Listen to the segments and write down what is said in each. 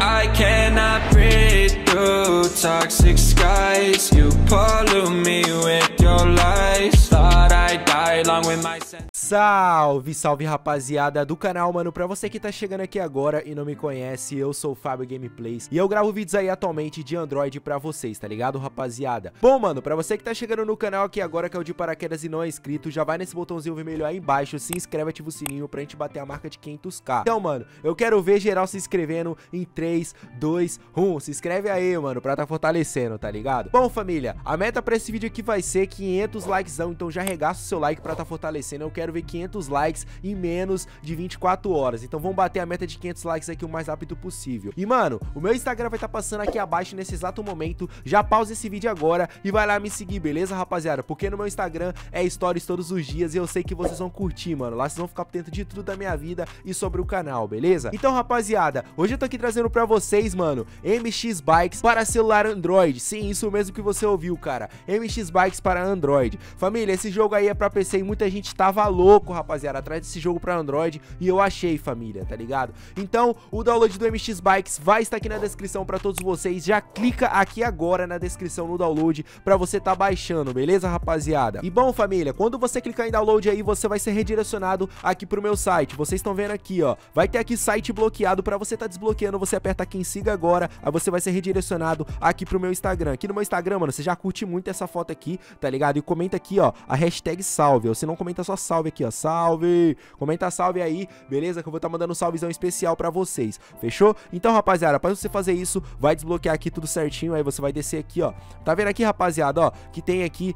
I cannot breathe through toxic skies. You pollute me with your lies. Thought I died along with my senses. Salve, salve rapaziada do canal, mano, pra você que tá chegando aqui agora e não me conhece, eu sou o Fábio Gameplays e eu gravo vídeos aí atualmente de Android pra vocês, tá ligado, rapaziada? Bom, mano, pra você que tá chegando no canal aqui agora, que é o de paraquedas e não é inscrito, já vai nesse botãozinho vermelho aí embaixo, se inscreve, ativa o sininho pra gente bater a marca de 500k. Então, mano, eu quero ver geral se inscrevendo em 3, 2, 1, se inscreve aí, mano, pra tá fortalecendo, tá ligado? Bom, família, a meta pra esse vídeo aqui vai ser 500 likezão, então já arregaça o seu like pra tá fortalecendo, eu quero ver 500 likes em menos de 24 horas. Então vamos bater a meta de 500 likes aqui o mais rápido possível. E, mano, o meu Instagram vai estar passando aqui abaixo nesse exato momento. Já pausa esse vídeo agora e vai lá me seguir, beleza, rapaziada? Porque no meu Instagram é stories todos os dias e eu sei que vocês vão curtir, mano. Lá vocês vão ficar por dentro de tudo da minha vida e sobre o canal, beleza? Então, rapaziada, hoje eu tô aqui trazendo pra vocês, mano, MX Bikes para celular Android. Sim, isso mesmo que você ouviu, cara. MX Bikes para Android. Família, esse jogo aí é pra PC e muita gente tava louco, rapaziada, atrás desse jogo pra Android e eu achei, família, tá ligado? Então, o download do MX Bikes vai estar aqui na descrição pra todos vocês, já clica aqui agora na descrição no download pra você tá baixando, beleza, rapaziada? E bom, família, quando você clicar em download aí, você vai ser redirecionado aqui pro meu site, vocês estão vendo aqui, ó, vai ter aqui site bloqueado, pra você tá desbloqueando, você aperta aqui em siga agora, aí você vai ser redirecionado aqui pro meu Instagram. Aqui no meu Instagram, mano, você já curte muito essa foto aqui, tá ligado? E comenta aqui, ó, a hashtag salve, ou se não comenta só salve aqui, ó, salve, comenta salve aí, beleza? Que eu vou estar mandando um salvezão especial pra vocês, fechou? Então, rapaziada, pra você fazer isso, vai desbloquear aqui tudo certinho, aí você vai descer aqui, ó, tá vendo aqui, rapaziada, ó, que tem aqui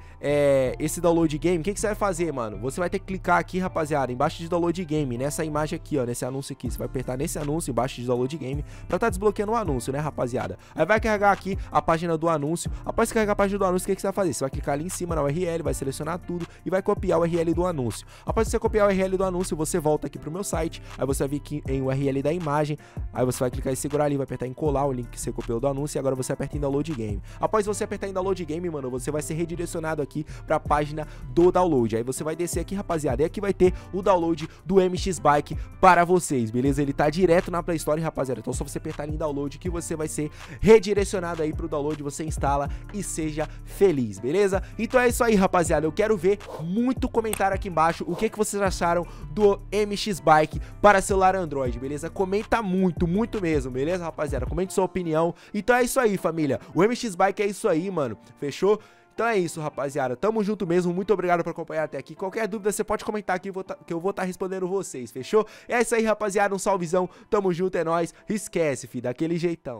esse download game, o que que você vai fazer, mano? Você vai ter que clicar aqui, rapaziada, embaixo de download game, nessa imagem aqui, ó, nesse anúncio aqui, você vai apertar nesse anúncio, embaixo de download game, pra tá desbloqueando o anúncio, né, rapaziada? Aí vai carregar aqui a página do anúncio, após carregar a página do anúncio, o que que você vai fazer? Você vai clicar ali em cima na URL, vai selecionar tudo e vai copiar o URL do anúncio. Após você copiar o URL do anúncio, você volta aqui pro meu site, aí você vai vir aqui em URL da imagem, aí você vai clicar e segurar ali, vai apertar em colar o link que você copiou do anúncio e agora você aperta em download game. Após você apertar em download game, mano, você vai ser redirecionado aqui pra página do download, aí você vai descer aqui, rapaziada, e aqui vai ter o download do MX Bike para vocês, beleza? Ele tá direto na Play Store, rapaziada, então só você apertar ali em download que você vai ser redirecionado aí pro download, você instala e seja feliz, beleza? Então é isso aí, rapaziada, eu quero ver muito comentário aqui embaixo o que vocês acharam do MX Bike para celular Android, beleza? Comenta muito, muito mesmo, beleza, rapaziada? Comente sua opinião. Então é isso aí, família. O MX Bike é isso aí, mano. Fechou? Então é isso, rapaziada. Tamo junto mesmo. Muito obrigado por acompanhar até aqui. Qualquer dúvida, você pode comentar aqui que eu vou estar respondendo vocês, fechou? É isso aí, rapaziada. Um salvezão. Tamo junto, é nóis. Esquece, fi, daquele jeitão.